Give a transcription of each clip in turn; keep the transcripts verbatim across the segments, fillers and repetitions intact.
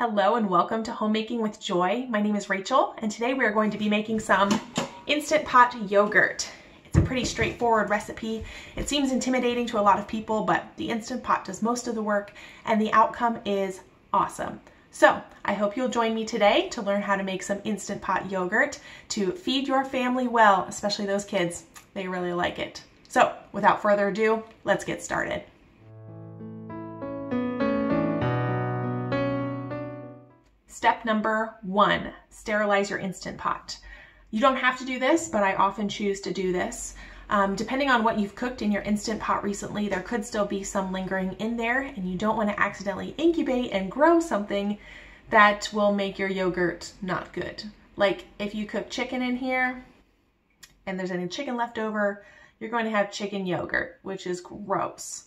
Hello and welcome to Homemaking with Joy. My name is Rachel and today we are going to be making some Instant Pot yogurt. It's a pretty straightforward recipe. It seems intimidating to a lot of people, but the Instant Pot does most of the work and the outcome is awesome. So I hope you'll join me today to learn how to make some Instant Pot yogurt to feed your family well, especially those kids. They really like it. So without further ado, let's get started. Step number one, sterilize your Instant Pot. You don't have to do this, but I often choose to do this. Um, depending on what you've cooked in your Instant Pot recently, there could still be some lingering in there, and you don't want to accidentally incubate and grow something that will make your yogurt not good. Like if you cook chicken in here and there's any chicken left over, you're going to have chicken yogurt, which is gross.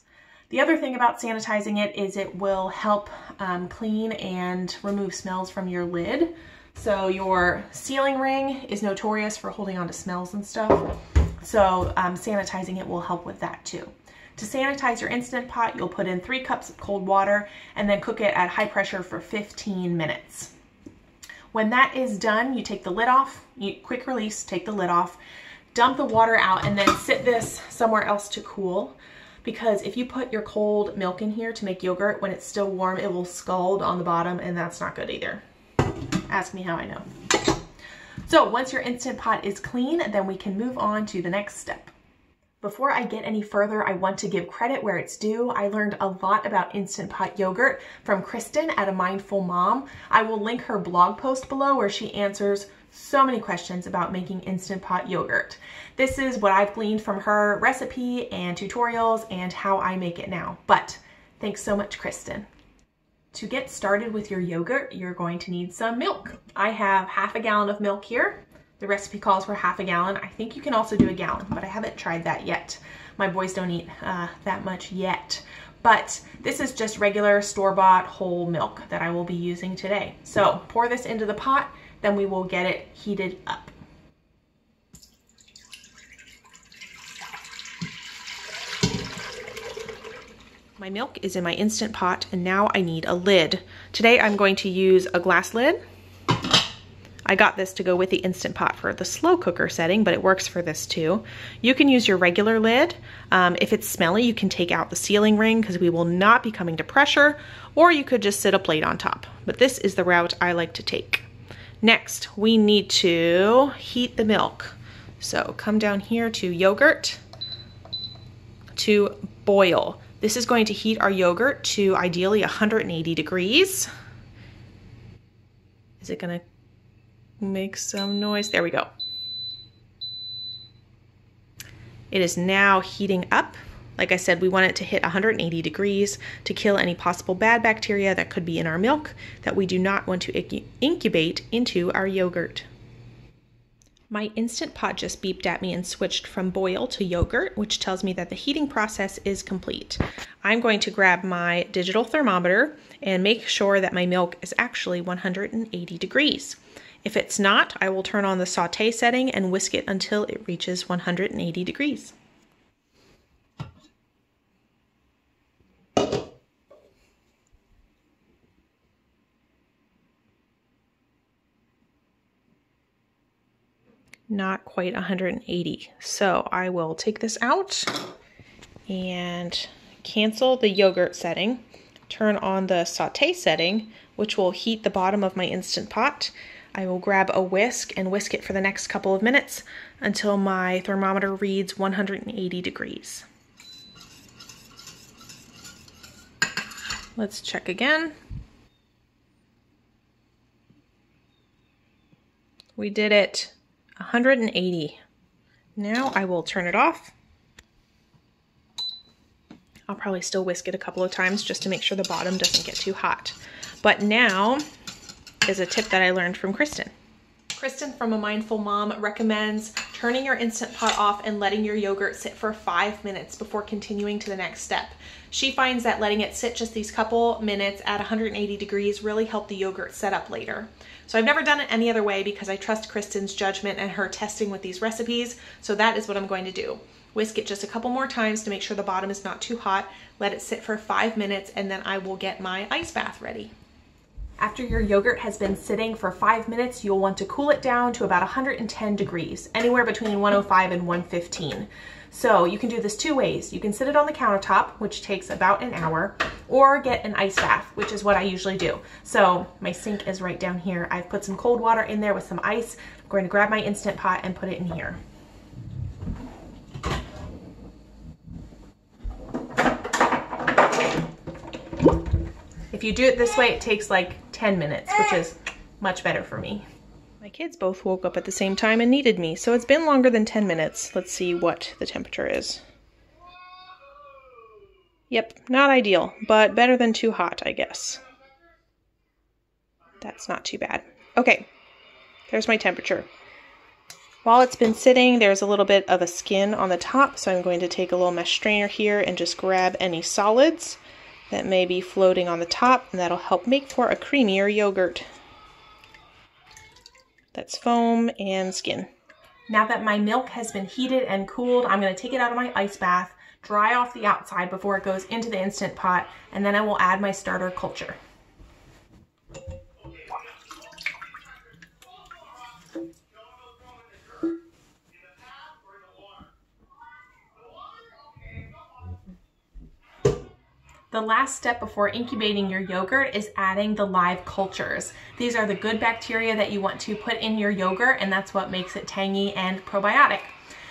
The other thing about sanitizing it is it will help um, clean and remove smells from your lid. So your sealing ring is notorious for holding on to smells and stuff. So um, sanitizing it will help with that too. To sanitize your Instant Pot, you'll put in three cups of cold water and then cook it at high pressure for fifteen minutes. When that is done, you take the lid off, you quick release, take the lid off, dump the water out, and then sit this somewhere else to cool. Because if you put your cold milk in here to make yogurt, when it's still warm, it will scald on the bottom and that's not good either. Ask me how I know. So once your Instant Pot is clean, then we can move on to the next step. Before I get any further, I want to give credit where it's due. I learned a lot about Instant Pot yogurt from Kristen at A Mindful Mom. I will link her blog post below where she answers so many questions about making Instant Pot yogurt. This is what I've gleaned from her recipe and tutorials and how I make it now. But thanks so much, Kristen. To get started with your yogurt, you're going to need some milk. I have half a gallon of milk here. The recipe calls for half a gallon. I think you can also do a gallon, but I haven't tried that yet. My boys don't eat uh, that much yet. But this is just regular store-bought whole milk that I will be using today. So pour this into the pot, then we will get it heated up. My milk is in my Instant Pot and now I need a lid. Today I'm going to use a glass lid. I got this to go with the Instant Pot for the slow cooker setting, but it works for this too. You can use your regular lid. Um, if it's smelly, you can take out the sealing ring because we will not be coming to pressure, or you could just sit a plate on top. But this is the route I like to take. Next, we need to heat the milk. So come down here to yogurt, to boil. This is going to heat our yogurt to ideally one hundred eighty degrees. Is it gonna make some noise? There we go. It is now heating up. Like I said, we want it to hit one hundred eighty degrees to kill any possible bad bacteria that could be in our milk that we do not want to incubate into our yogurt. My Instant Pot just beeped at me and switched from boil to yogurt, which tells me that the heating process is complete. I'm going to grab my digital thermometer and make sure that my milk is actually one hundred eighty degrees. If it's not, I will turn on the saute setting and whisk it until it reaches one hundred eighty degrees. Not quite one hundred eighty. So I will take this out and cancel the yogurt setting, turn on the saute setting, which will heat the bottom of my Instant Pot. I will grab a whisk and whisk it for the next couple of minutes until my thermometer reads one hundred eighty degrees. Let's check again. We did it. one hundred eighty. Now I will turn it off. I'll probably still whisk it a couple of times just to make sure the bottom doesn't get too hot. But now is a tip that I learned from Kristen. Kristen from A Mindful Mom recommends turning your Instant Pot off and letting your yogurt sit for five minutes before continuing to the next step. She finds that letting it sit just these couple minutes at one hundred eighty degrees really helped the yogurt set up later. So I've never done it any other way because I trust Kristen's judgment and her testing with these recipes, so that is what I'm going to do. Whisk it just a couple more times to make sure the bottom is not too hot, let it sit for five minutes, and then I will get my ice bath ready. After your yogurt has been sitting for five minutes, you'll want to cool it down to about one hundred ten degrees, anywhere between one oh five and one fifteen. So you can do this two ways. You can sit it on the countertop, which takes about an hour, or get an ice bath, which is what I usually do. So my sink is right down here. I've put some cold water in there with some ice. I'm going to grab my Instant Pot and put it in here. If you do it this way, it takes like ten minutes, which is much better for me. My kids both woke up at the same time and needed me, so it's been longer than ten minutes. Let's see what the temperature is. Yep, not ideal, but better than too hot, I guess. That's not too bad. Okay, there's my temperature. While it's been sitting, there's a little bit of a skin on the top, so I'm going to take a little mesh strainer here and just grab any solids that may be floating on the top, and that'll help make for a creamier yogurt. That's foam and skin. Now that my milk has been heated and cooled, I'm going to take it out of my ice bath, dry off the outside before it goes into the Instant Pot, and then I will add my starter culture. The last step before incubating your yogurt is adding the live cultures. These are the good bacteria that you want to put in your yogurt, and that's what makes it tangy and probiotic.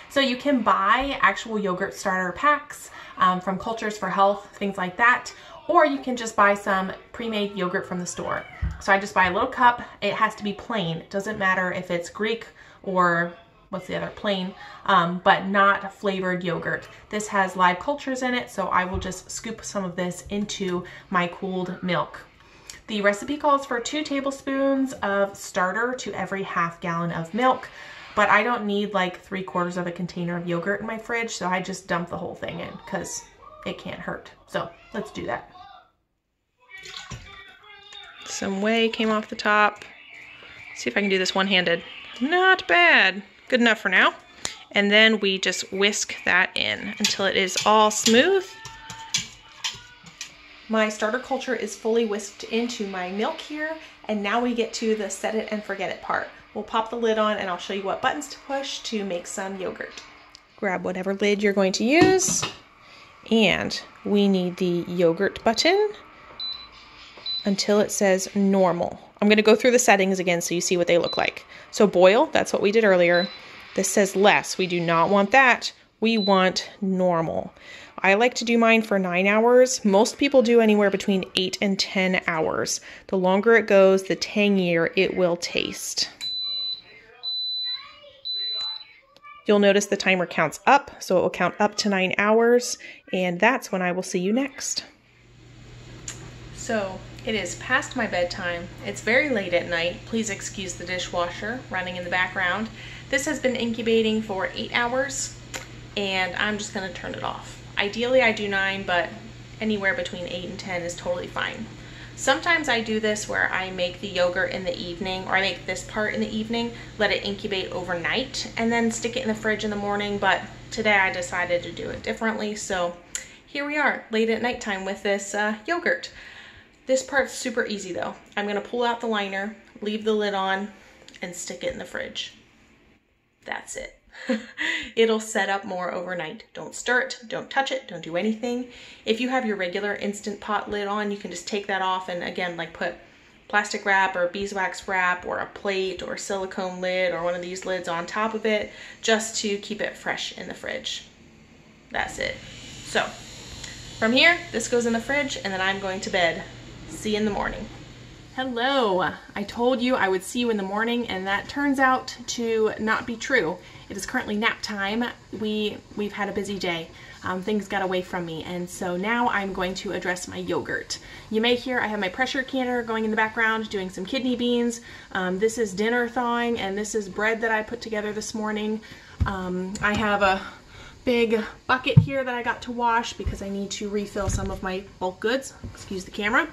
So you can buy actual yogurt starter packs um, from Cultures for Health, things like that, or you can just buy some pre-made yogurt from the store. So I just buy a little cup. It has to be plain. It doesn't matter if it's Greek or what's the other, plain, um, but not flavored yogurt. This has live cultures in it, so I will just scoop some of this into my cooled milk. The recipe calls for two tablespoons of starter to every half gallon of milk, but I don't need like three quarters of a container of yogurt in my fridge, so I just dump the whole thing in because it can't hurt. So let's do that. Some whey came off the top. Let's see if I can do this one-handed. Not bad. Good enough for now. And then we just whisk that in until it is all smooth. My starter culture is fully whisked into my milk here, and now we get to the set it and forget it part. We'll pop the lid on and I'll show you what buttons to push to make some yogurt. Grab whatever lid you're going to use, and we need the yogurt button until it says normal. I'm going to go through the settings again so you see what they look like. So boil, that's what we did earlier. This says less. We do not want that. We want normal. I like to do mine for nine hours. Most people do anywhere between eight and ten hours. The longer it goes, the tangier it will taste. You'll notice the timer counts up, so it will count up to nine hours, and that's when I will see you next. So it is past my bedtime. It's very late at night. Please excuse the dishwasher running in the background. This has been incubating for eight hours, and I'm just gonna turn it off. Ideally, I do nine, but anywhere between eight and ten is totally fine. Sometimes I do this where I make the yogurt in the evening, or I make this part in the evening, let it incubate overnight, and then stick it in the fridge in the morning, but today I decided to do it differently, so here we are, late at nighttime with this uh, yogurt. This part's super easy though. I'm gonna pull out the liner, leave the lid on, and stick it in the fridge. That's it. It'll set up more overnight. Don't stir it, don't touch it, don't do anything. If you have your regular Instant Pot lid on, you can just take that off and again, like put plastic wrap or beeswax wrap or a plate or silicone lid or one of these lids on top of it, just to keep it fresh in the fridge. That's it. So from here, this goes in the fridge and then I'm going to bed. See you in the morning. Hello. I told you I would see you in the morning, and that turns out to not be true. It is currently nap time. We, we've had a busy day. Um, things got away from me, and so now I'm going to address my yogurt. You may hear I have my pressure canner going in the background, doing some kidney beans. Um, this is dinner thawing, and this is bread that I put together this morning. Um, I have a big bucket here that I got to wash because I need to refill some of my bulk goods. Excuse the camera.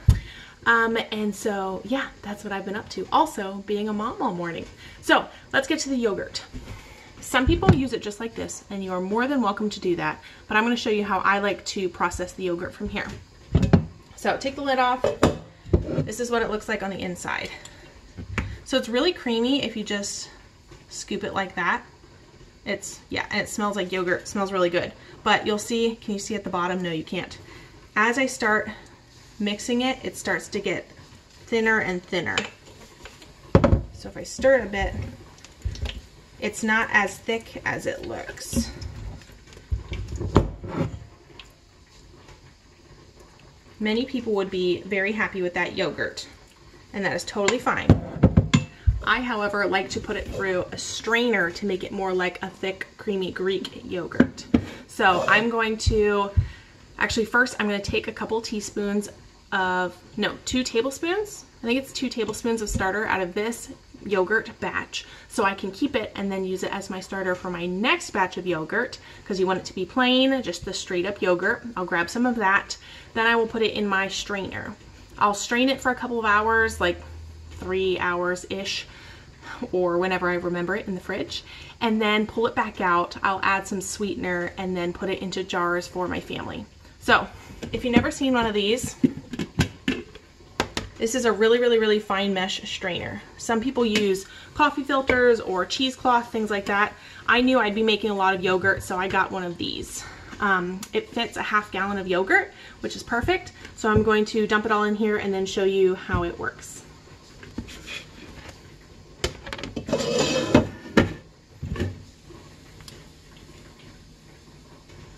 Um, and so, yeah, that's what I've been up to. Also, being a mom all morning. So, let's get to the yogurt. Some people use it just like this, and you are more than welcome to do that. But I'm going to show you how I like to process the yogurt from here. So, take the lid off, This is what it looks like on the inside. So it's really creamy if you just scoop it like that. It's, yeah, and it smells like yogurt. It smells really good. But you'll see, can you see at the bottom? No, you can't. As I start mixing it, it starts to get thinner and thinner. So if I stir it a bit, it's not as thick as it looks. Many people would be very happy with that yogurt, and that is totally fine. I, however, like to put it through a strainer to make it more like a thick, creamy Greek yogurt. So I'm going to, actually first I'm going to take a couple teaspoons of, no, two tablespoons. I think it's two tablespoons of starter out of this yogurt batch, so I can keep it and then use it as my starter for my next batch of yogurt, because you want it to be plain, just the straight up yogurt. I'll grab some of that, then I will put it in my strainer. I'll strain it for a couple of hours, like three hours ish, or whenever I remember it in the fridge, and then pull it back out. I'll add some sweetener and then put it into jars for my family. So if you've never seen one of these, this is a really, really, really fine mesh strainer. Some people use coffee filters or cheesecloth, things like that. I knew I'd be making a lot of yogurt, so I got one of these. Um, it fits a half gallon of yogurt, which is perfect. So I'm going to dump it all in here and then show you how it works.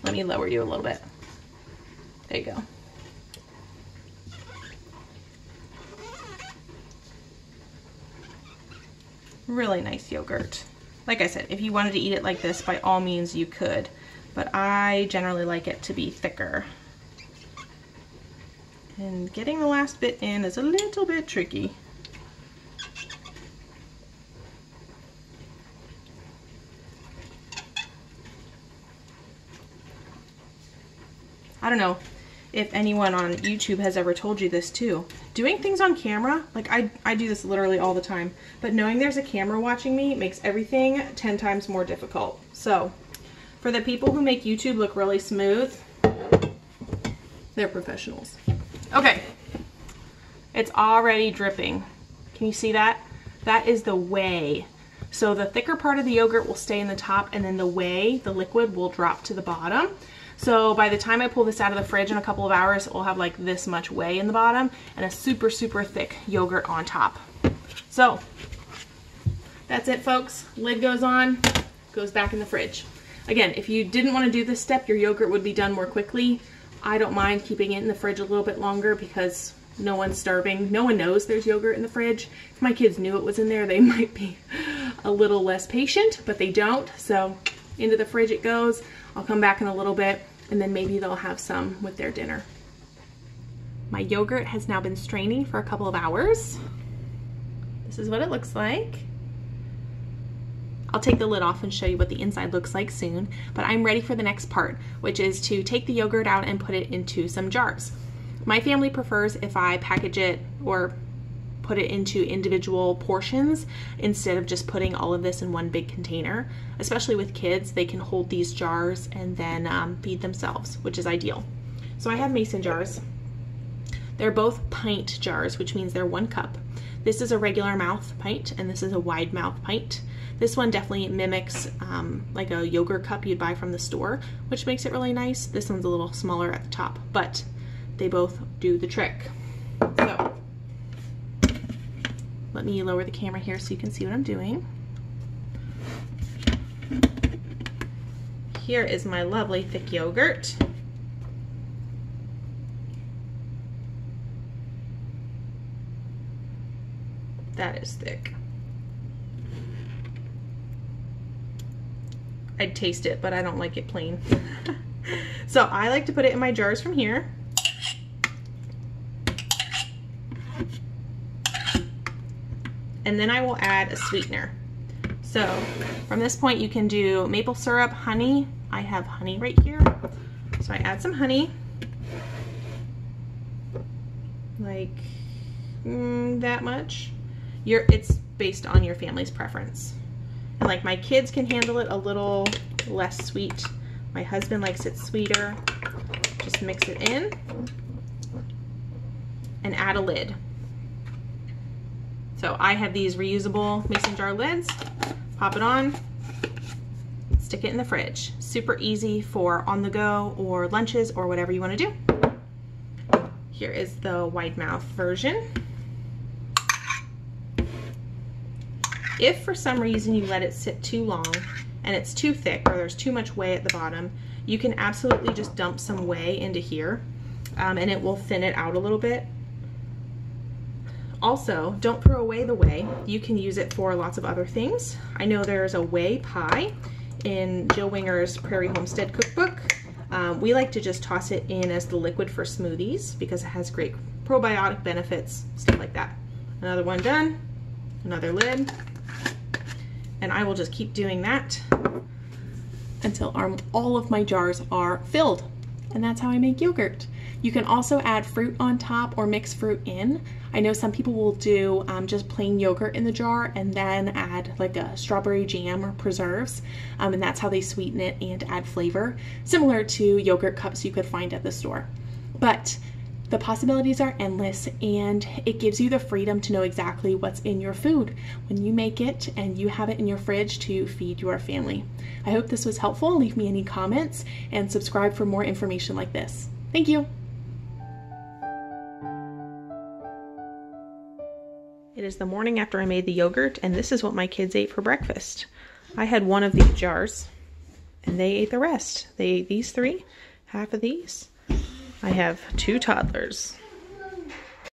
Let me lower you a little bit. There you go. Really nice yogurt. Like I said, if you wanted to eat it like this, by all means you could, but I generally like it to be thicker. And getting the last bit in is a little bit tricky. I don't know if anyone on YouTube has ever told you this too. Doing things on camera, like I, I do this literally all the time, but knowing there's a camera watching me makes everything ten times more difficult. So for the people who make YouTube look really smooth, they're professionals. Okay, it's already dripping. Can you see that? That is the whey. So the thicker part of the yogurt will stay in the top, and then the whey, the liquid, will drop to the bottom. So by the time I pull this out of the fridge in a couple of hours, it will have like this much whey in the bottom and a super, super thick yogurt on top. So that's it, folks. Lid goes on, goes back in the fridge. Again, if you didn't want to do this step, your yogurt would be done more quickly. I don't mind keeping it in the fridge a little bit longer because no one's starving. No one knows there's yogurt in the fridge. If my kids knew it was in there, they might be a little less patient, but they don't. So into the fridge it goes. I'll come back in a little bit, and then maybe they'll have some with their dinner. My yogurt has now been straining for a couple of hours. This is what it looks like. I'll take the lid off and show you what the inside looks like soon, but I'm ready for the next part, which is to take the yogurt out and put it into some jars. My family prefers if I package it or put it into individual portions instead of just putting all of this in one big container. Especially with kids, they can hold these jars and then um, feed themselves, which is ideal. So I have mason jars. They're both pint jars, which means they're one cup. This is a regular mouth pint, and this is a wide mouth pint. This one definitely mimics um, like a yogurt cup you'd buy from the store, which makes it really nice. This one's a little smaller at the top, but they both do the trick. So, let me lower the camera here so you can see what I'm doing. Here is my lovely thick yogurt. That is thick. I'd taste it, but I don't like it plain. So I like to put it in my jars from here. And then I will add a sweetener. So from this point you can do maple syrup, honey. I have honey right here. So I add some honey, like mm, that much. Your, it's based on your family's preference. And like my kids can handle it a little less sweet. My husband likes it sweeter. Just mix it in and add a lid. So I have these reusable mason jar lids. Pop it on, stick it in the fridge. Super easy for on the go or lunches or whatever you want to do. Here is the wide mouth version. If for some reason you let it sit too long and it's too thick or there's too much whey at the bottom, you can absolutely just dump some whey into here um, and it will thin it out a little bit. Also, don't throw away the whey. You can use it for lots of other things. I know there's a whey pie in Jill Winger's Prairie Homestead cookbook. Um, we like to just toss it in as the liquid for smoothies because it has great probiotic benefits, stuff like that. Another one done, another lid. And I will just keep doing that until our, all of my jars are filled. And that's how I make yogurt. You can also add fruit on top or mix fruit in. I know some people will do um, just plain yogurt in the jar and then add like a strawberry jam or preserves, um, and that's how they sweeten it and add flavor, similar to yogurt cups you could find at the store. But the possibilities are endless, and it gives you the freedom to know exactly what's in your food when you make it and you have it in your fridge to feed your family. I hope this was helpful. Leave me any comments and subscribe for more information like this. Thank you. It is the morning after I made the yogurt, and this is what my kids ate for breakfast. I had one of these jars and they ate the rest. They ate these three, half of these. I have two toddlers.